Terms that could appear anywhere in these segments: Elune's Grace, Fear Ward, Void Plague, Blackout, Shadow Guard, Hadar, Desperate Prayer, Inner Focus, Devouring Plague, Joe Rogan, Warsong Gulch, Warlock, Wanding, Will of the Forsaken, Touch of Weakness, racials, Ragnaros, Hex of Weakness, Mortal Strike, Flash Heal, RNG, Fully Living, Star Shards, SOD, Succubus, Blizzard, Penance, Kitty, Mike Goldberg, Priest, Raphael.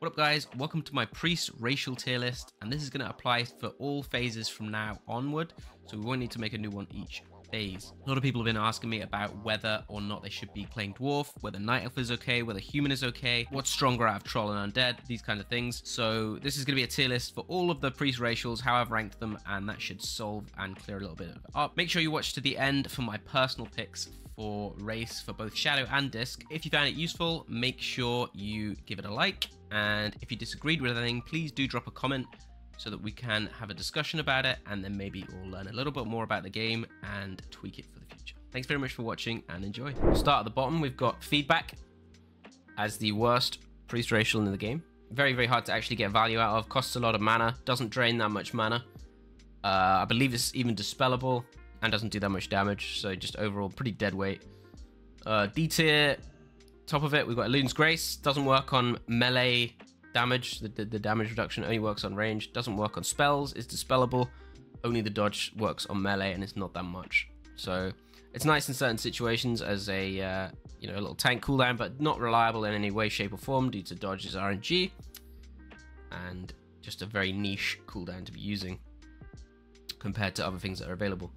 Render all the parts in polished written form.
What up guys, welcome to my Priest racial tier list, and this is going to apply for all phases from now onward, so we won't need to make a new one each phase. A lot of people have been asking me about whether or not they should be playing Dwarf, whether Night Elf is okay, whether Human is okay, what's stronger out of Troll and Undead, these kind of things. So this is going to be a tier list for all of the Priest racials, how I've ranked them, and that should solve and clear a little bit of it up. Make sure you watch to the end for my personal picks for race for both Shadow and Disc. If you found it useful, make sure you give it a like. And if you disagreed with anything, please do drop a comment so that we can have a discussion about it, and then maybe we'll learn a little bit more about the game and tweak it for the future. Thanks very much for watching and enjoy. We'll start at the bottom. We've got Feedback as the worst Priest racial in the game. Very, very hard to actually get value out of. Costs a lot of mana. Doesn't drain that much mana. I believe it's even dispellable and doesn't do that much damage. So just overall, pretty dead weight. D tier. Top of it, we've got Elune's Grace. Doesn't work on melee damage. The damage reduction only works on range. Doesn't work on spells. It's dispellable. Only the dodge works on melee, and it's not that much. So it's nice in certain situations as a a little tank cooldown, but not reliable in any way, shape, or form due to dodge's RNG, and just a very niche cooldown to be using compared to other things that are available.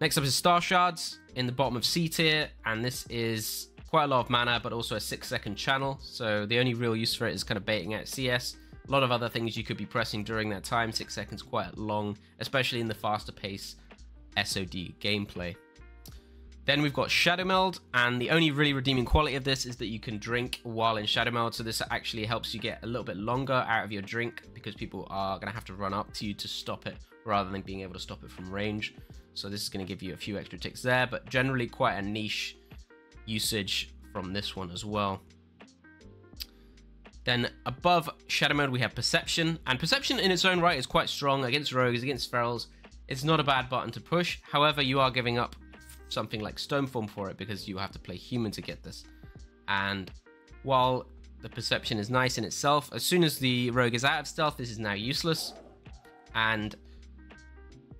Next up is Star Shards in the bottom of C tier, and this is quite a lot of mana, but also a 6-second channel. So the only real use for it is kind of baiting out CS. A lot of other things you could be pressing during that time. 6 seconds quite long, especially in the faster pace SOD gameplay. Then we've got Shadow Meld, and the only really redeeming quality of this is that you can drink while in Shadow Meld. So this actually helps you get a little bit longer out of your drink because people are going to have to run up to you to stop it rather than being able to stop it from range. So this is going to give you a few extra ticks there, but generally quite a niche usage from this one as well. Then above Shadow Mode we have Perception, and Perception in its own right is quite strong against rogues, against ferals. It's not a bad button to push. However, you are giving up something like Stoneform for it because you have to play Human to get this. And while the Perception is nice in itself, as soon as the rogue is out of stealth, this is now useless. And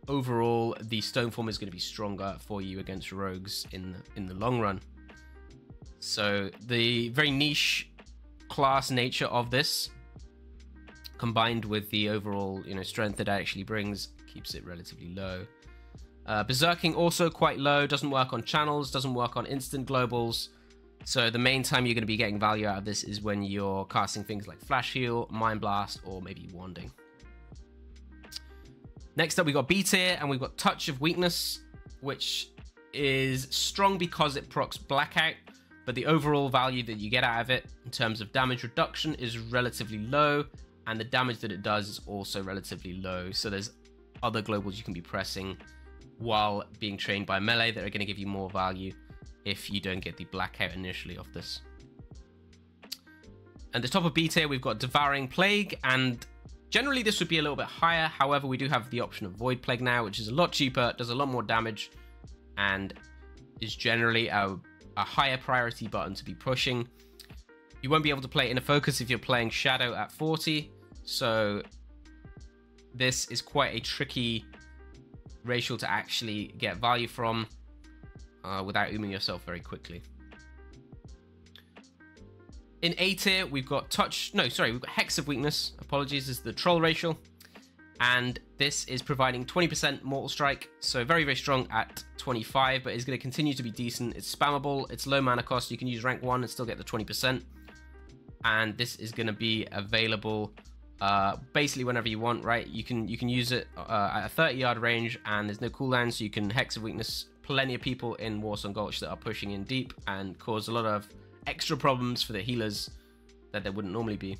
overall, the Stoneform is going to be stronger for you against rogues in the long run. So the very niche class nature of this, combined with the overall strength that it actually brings, keeps it relatively low. Berserking also quite low, doesn't work on channels, doesn't work on instant globals. So the main time you're going to be getting value out of this is when you're casting things like Flash Heal, Mind Blast, or maybe Wanding. Next up we got B tier, and we've got Touch of Weakness, which is strong because it procs Blackout. But the overall value that you get out of it in terms of damage reduction is relatively low, and the damage that it does is also relatively low. So there's other globals you can be pressing while being trained by melee that are going to give you more value if you don't get the Blackout initially off this. At the top of B tier we've got Devouring Plague, and generally this would be a little bit higher. However, we do have the option of Void Plague now, which is a lot cheaper, does a lot more damage, and is generally a higher priority button to be pushing. You won't be able to play Inner Focus if you're playing Shadow at 40, so this is quite a tricky racial to actually get value from without ooming yourself very quickly. In A tier we've got Hex of Weakness, apologies, this is the Troll racial, and this is providing 20% Mortal Strike, so very, very strong at 25, but it's going to continue to be decent. It's spammable, it's low mana cost, you can use rank 1 and still get the 20%, and this is going to be available basically whenever you want, right? You can use it at a 30-yard range, and there's no cooldown, so you can Hex of Weakness plenty of people in Warsong Gulch that are pushing in deep and cause a lot of extra problems for the healers that there wouldn't normally be.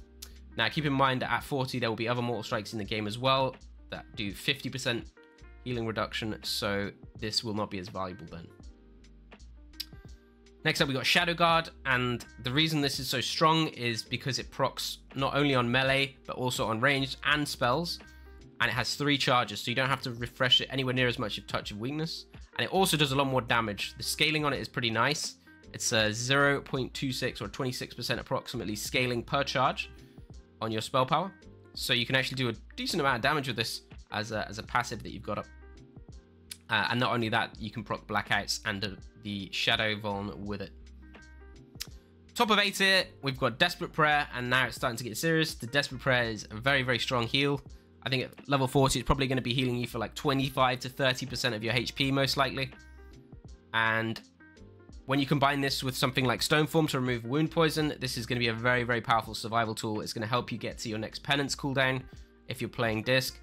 Now, keep in mind that at 40, there will be other Mortal Strikes in the game as well that do 50% healing reduction, so this will not be as valuable then. Next up, we got Shadow Guard, and the reason this is so strong is because it procs not only on melee, but also on ranged and spells, and it has 3 charges, so you don't have to refresh it anywhere near as much as Touch of Weakness, and it also does a lot more damage. The scaling on it is pretty nice. It's a 0.26 or 26% approximately scaling per charge on your spell power, so you can actually do a decent amount of damage with this as a passive that you've got up, and not only that, you can proc Blackouts and the Shadow Vuln with it. Top of 8 here, we've got Desperate Prayer, and now it's starting to get serious. The Desperate Prayer is a very, very strong heal. I think at level 40, it's probably going to be healing you for like 25 to 30% of your HP, most likely. And when you combine this with something like Stoneform to remove wound poison, this is going to be a very, very powerful survival tool. It's going to help you get to your next Penance cooldown if you're playing Disc.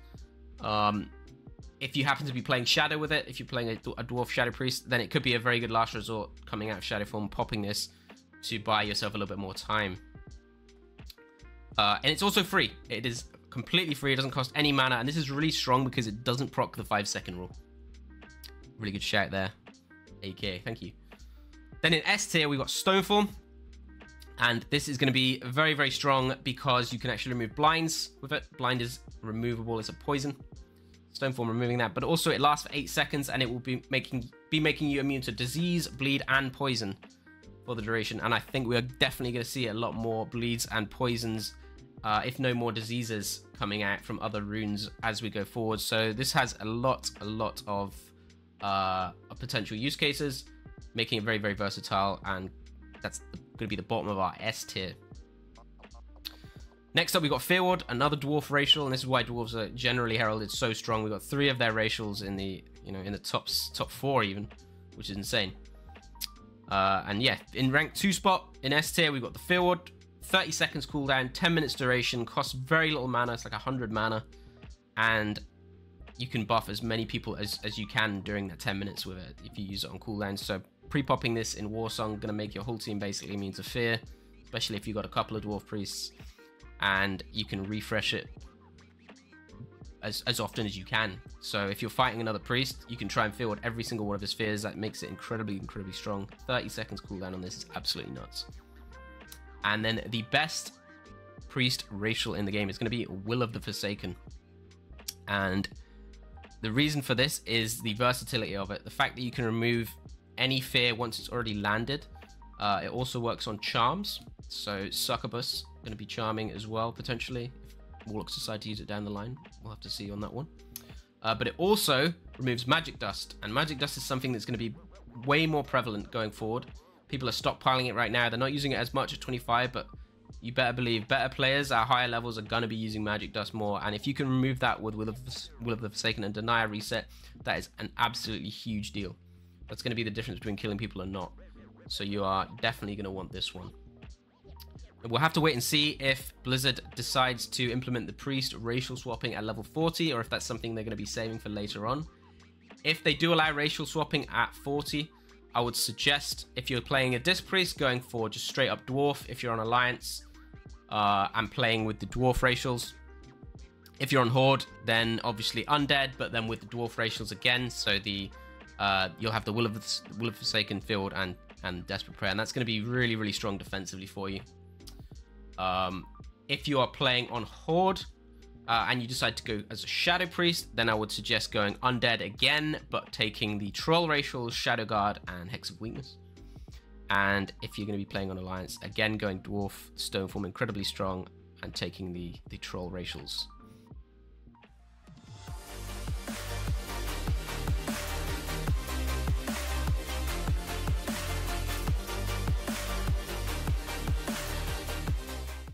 If you happen to be playing Shadow with it, if you're playing a Dwarf Shadow Priest, then it could be a very good last resort coming out of Shadow Form, popping this to buy yourself a little bit more time. And it's also free. It is completely free. It doesn't cost any mana, and this is really strong because it doesn't proc the 5-second rule. Really good shout there, AK. Thank you. Then in S tier, we've got Stoneform, and this is going to be very, very strong because you can actually remove blinds with it. Blind is removable. It's a poison. Stoneform removing that, but also it lasts for 8 seconds, and it will be making you immune to disease, bleed, and poison for the duration. And I think we are definitely going to see a lot more bleeds and poisons, if no more diseases, coming out from other runes as we go forward. So this has a lot of potential use cases, making it very, very versatile, and that's going to be the bottom of our S tier. Next up, we've got Fear Ward, another dwarf racial, and this is why dwarves are generally heralded so strong. We've got 3 of their racials in the, you know, in the top 4 even, which is insane. And yeah, in rank 2 spot in S tier, we've got the Fear Ward, 30 seconds cooldown, 10 minutes duration, costs very little mana. It's like 100 mana, and you can buff as many people as you can during that 10 minutes with it if you use it on cooldown. So pre-popping this in Warsong gonna make your whole team basically immune to fear, especially if you've got a couple of dwarf priests. And you can refresh it as often as you can. So if you're fighting another priest, you can try and field every single one of his fears. That makes it incredibly, incredibly strong. 30 seconds cooldown on this is absolutely nuts. And then the best priest racial in the game is going to be Will of the Forsaken. And the reason for this is the versatility of it. The fact that you can remove any fear once it's already landed. It also works on charms. So Succubus going to be charming as well, potentially, if Warlocks decide to use it down the line. We'll have to see on that one. But it also removes magic dust, and magic dust is something that's going to be way more prevalent going forward. People are stockpiling it right now. They're not using it as much at 25, but you better believe better players at higher levels are going to be using magic dust more. And if you can remove that with Will of the Forsaken and deny a reset, that is an absolutely huge deal. That's going to be the difference between killing people and not. So you are definitely going to want this one. We'll have to wait and see if Blizzard decides to implement the priest racial swapping at level 40, or if that's something they're going to be saving for later on. If they do allow racial swapping at 40, I would suggest, if you're playing a disc priest, going for just straight up dwarf if you're on alliance, and playing with the dwarf racials. If you're on horde, then obviously undead, but then with the dwarf racials again. So the you'll have the Will of the Forsaken, Field, and Desperate Prayer, and that's going to be really, really strong defensively for you. If you are playing on horde and you decide to go as a shadow priest, then I would suggest going undead again, but taking the troll racials, Shadow Guard, and Hex of Weakness. And if you're going to be playing on alliance, again going dwarf, Stoneform, incredibly strong, and taking the troll racials.